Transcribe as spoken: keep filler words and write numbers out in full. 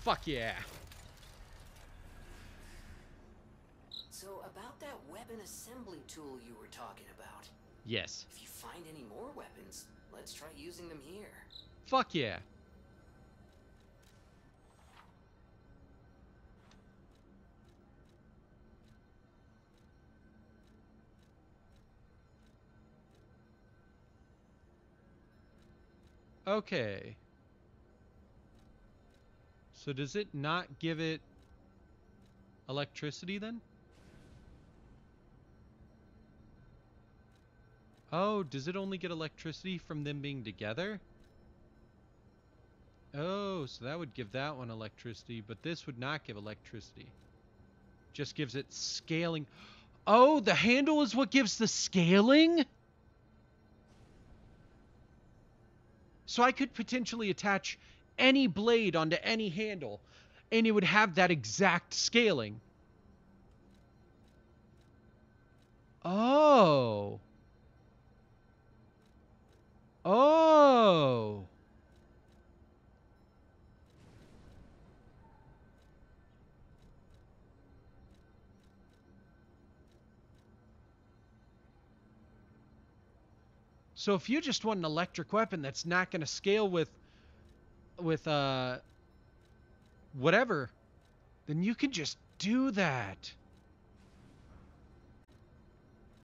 Fuck yeah. So about that weapon assembly tool you were talking about. Yes. If you find any more weapons, let's try using them here. Fuck yeah. Okay. So does it not give it electricity then? Oh, does it only get electricity from them being together? Oh, so that would give that one electricity, but this would not give electricity. Just gives it scaling. Oh, the handle is what gives the scaling? So I could potentially attach any blade onto any handle, and it would have that exact scaling. Oh. Oh. So if you just want an electric weapon that's not going to scale with with uh whatever, then you can just do that.